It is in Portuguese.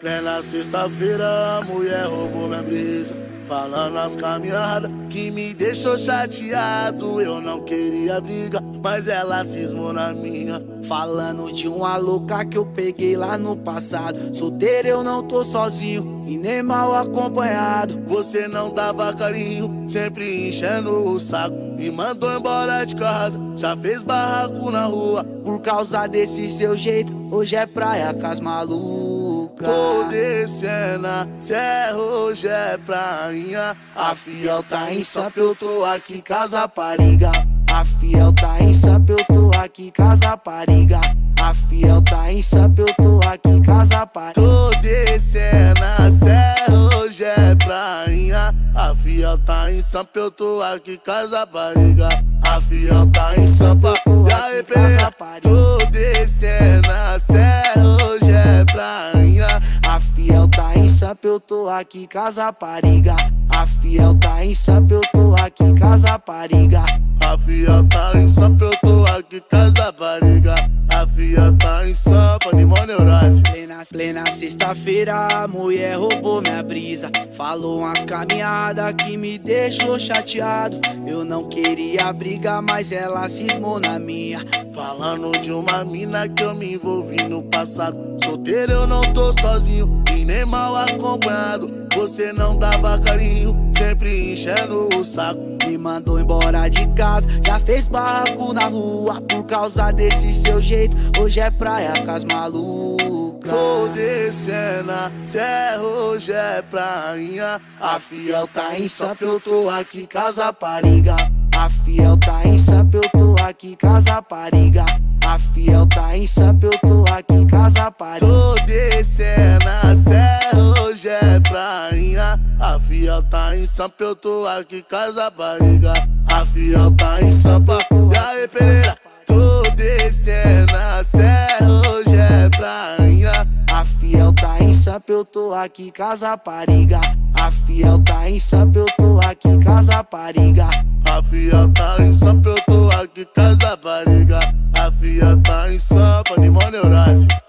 Plena sexta-feira, a mulher roubou minha brisa, falando as caminhadas que me deixou chateado. Eu não queria briga, mas ela cismou na minha, falando de uma louca que eu peguei lá no passado. Solteiro eu não tô sozinho e nem mal acompanhado. Você não dava carinho, sempre enchendo o saco, me mandou embora de casa, já fez barraco na rua. Por causa desse seu jeito, hoje é praia com as malucas. Tô descendo, cê hoje é prainha. A fiel tá em Sampa, eu tô aqui casa pariga. A fiel tá em Sampa, eu tô aqui casa pariga. A fiel tá em Sampa, eu tô aqui casa pariga. Tô descendo, cê hoje é prainha. A fiel tá em Sampa, eu tô aqui casa pariga. A fiel tá em Sampa, e aí Perera, tô descendo, cê hoje é prainha. A fiel tá em Sampa, eu tô aqui casa pariga. A fiel tá em Sampa, eu tô aqui casa pariga. A fiel tá em Sampa, eu tô aqui casa pariga. A fiel tá em Sampa, animal neurose. Plena sexta-feira, a mulher roubou minha brisa, falou umas caminhadas que me deixou chateado. Eu não queria briga, mas ela cismou na minha, falando de uma mina que eu me envolvi no passado. Solteiro eu não tô sozinho e nem mal acompanhado. Você não dava carinho, sempre enchendo o saco, me mandou embora de casa, já fez barraco na rua. Por causa desse seu jeito, hoje é praia com as malucas. Tô descendo, cê hoje é prainha. A fiel tá em Sampa, eu tô aqui casa pariga. A fiel tá em Sampa, eu tô aqui casa pariga. A fiel tá em Sampa, eu tô aqui casa pariga. Tô descendo, cê hoje é prainha. A fiel tá em Sampa, eu tô aqui casa pariga. A fiel tá em Sampa, e aí Perera, tô descendo, cê hoje é prainha. A fiel tá em Sampa, eu tô aqui casa pariga. A fiel tá em Sampa, eu tô aqui casa pariga. A fiel tá em Sampa, eu tô aqui casa pariga. A fiel tá em Sampa, animal neurose.